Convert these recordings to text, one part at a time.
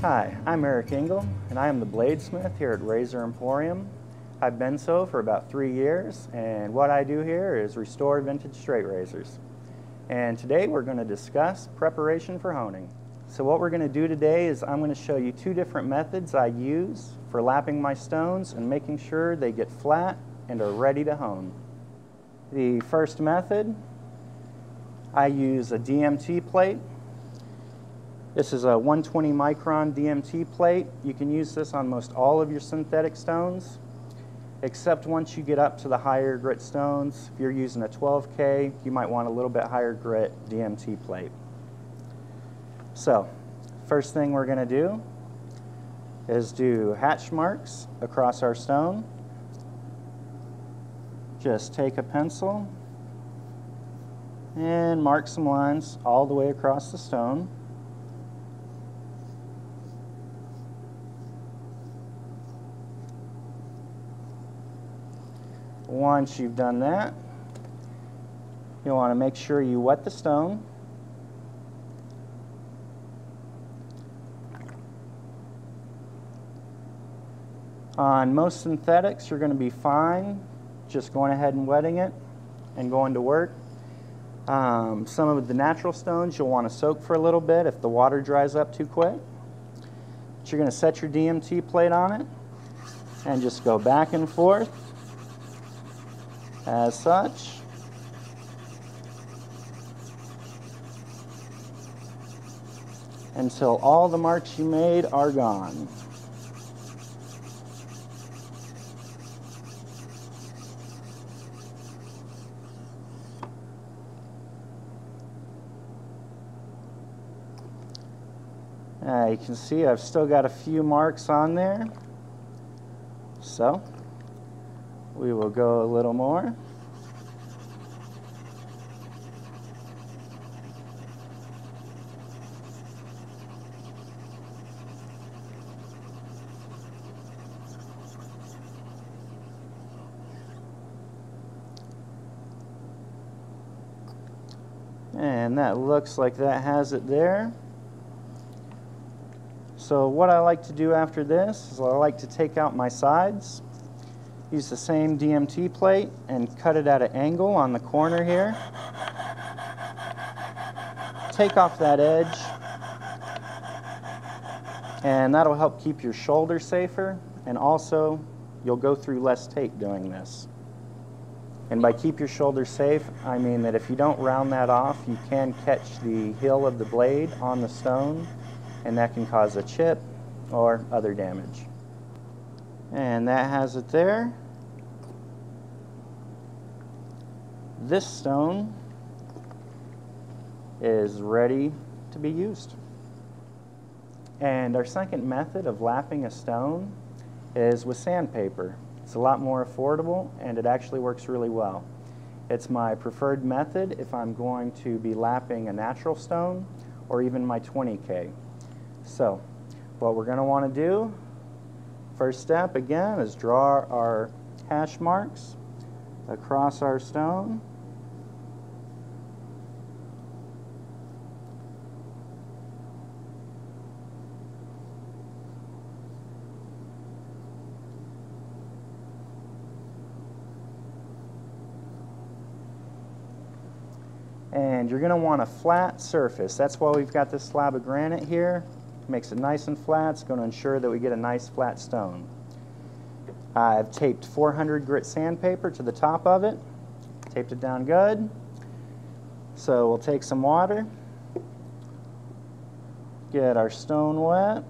Hi, I'm Eric Engel, and I am the bladesmith here at Razor Emporium. I've been so for about 3 years, and what I do here is restore vintage straight razors. And today we're going to discuss preparation for honing. So what we're going to do today is I'm going to show you two different methods I use for lapping my stones and making sure they get flat and are ready to hone. The first method, I use a DMT plate. This is a 120 micron DMT plate. You can use this on most all of your synthetic stones, except once you get up to the higher grit stones. If you're using a 12K, you might want a little bit higher grit DMT plate. So, first thing we're gonna do is do hatch marks across our stone. Just take a pencil and mark some lines all the way across the stone. Once you've done that, you'll want to make sure you wet the stone. On most synthetics, you're going to be fine just going ahead and wetting it and going to work. Some of the natural stones you'll want to soak for a little bit if the water dries up too quick. But you're going to set your DMT plate on it and just go back and forth as such. Until all the marks you made are gone. You can see I've still got a few marks on there. So we will go a little more. And that looks like that has it there. So what I like to do after this is I like to take out my sides. Use the same DMT plate and cut it at an angle on the corner here. Take off that edge, and that'll help keep your shoulder safer, and also you'll go through less tape doing this. And by keep your shoulder safe, I mean that if you don't round that off, you can catch the heel of the blade on the stone, and that can cause a chip or other damage. And that has it there. This stone is ready to be used. And our second method of lapping a stone is with sandpaper. It's a lot more affordable and it actually works really well. It's my preferred method if I'm going to be lapping a natural stone or even my 20K. So what we're going to want to do, first step, again, is draw our hash marks across our stone. And you're going to want a flat surface. That's why we've got this slab of granite here. Makes it nice and flat. It's going to ensure that we get a nice flat stone. I've taped 400 grit sandpaper to the top of it, taped it down good. So we'll take some water, get our stone wet,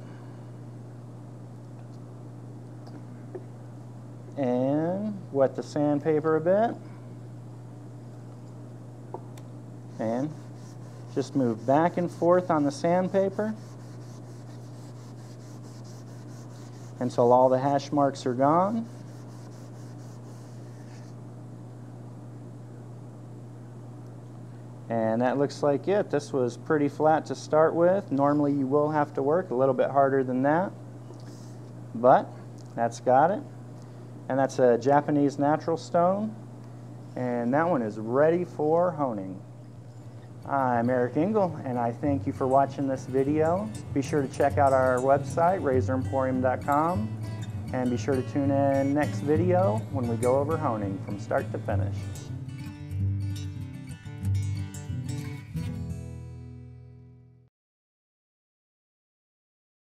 and wet the sandpaper a bit, and just move back and forth on the sandpaper until all the hash marks are gone. And that looks like it. This was pretty flat to start with. Normally you will have to work a little bit harder than that, but that's got it. And that's a Japanese natural stone, and that one is ready for honing. I'm Eric Engel, and I thank you for watching this video. Be sure to check out our website, razoremporium.com, and be sure to tune in next video when we go over honing from start to finish.